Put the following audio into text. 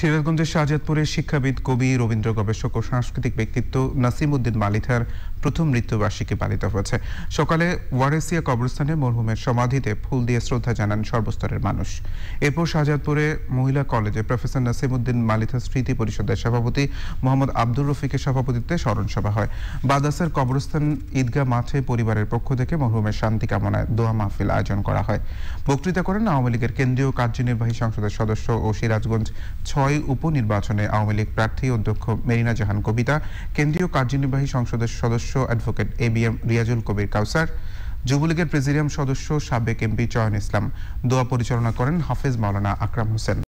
সিরাজগঞ্জের শাহজাদপুরে শিক্ষাবিদ কবি রবীন্দ্র গোবেশক ও সাংস্কৃতিক ব্যক্তিত্ব নসিমউদ্দিন মালিথর প্রথম মৃত্যুবার্ষিকী পালিত হয়েছে। সকালে ওয়ারেসিয়া কবরস্থানে মরহুমের সমাধিতে ফুল দিয়ে শ্রদ্ধা জানান সর্বস্তরের মানুষ। এরপর শাহজাদপুরে মহিলা কলেজে প্রফেসর নসিমউদ্দিন মালিথর স্মৃতি পরিষদের সভাপতি মোহাম্মদ আব্দুর রফিকের সভাপতিত্বে স্মরণ সভা হয়। বাদাসের কবরস্থান ঈদগাহ মাঠে পরিবারের পক্ষ থেকে মরহুমের শান্তি কামনায় দোয়া মাহফিল আয়োজন করা হয়। বক্তৃতা করেন আওয়ামী লীগের কেন্দ্রীয় কার্যনির্বাহী সংসদের সদস্য ও সিরাজগঞ্জ ৬ উপনির্বাচনে আওয়ামী লীগ প্রার্থী অধ্যক্ষ মেরিনা জাহান কবিতা, কেন্দ্রীয় কার্যনির্বাহী সংসদের সদস্য অ্যাডভোকেট এবিএম রিয়াজুল কবীর কাউসর, যুবলীগের প্রেসিডিয়াম সদস্য শাবেক এমপি জয়েন ইসলাম। দোয়া পরিচালনা করেন হাফেজ মৌলানা আকরাম হোসেন।